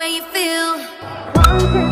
way you feel.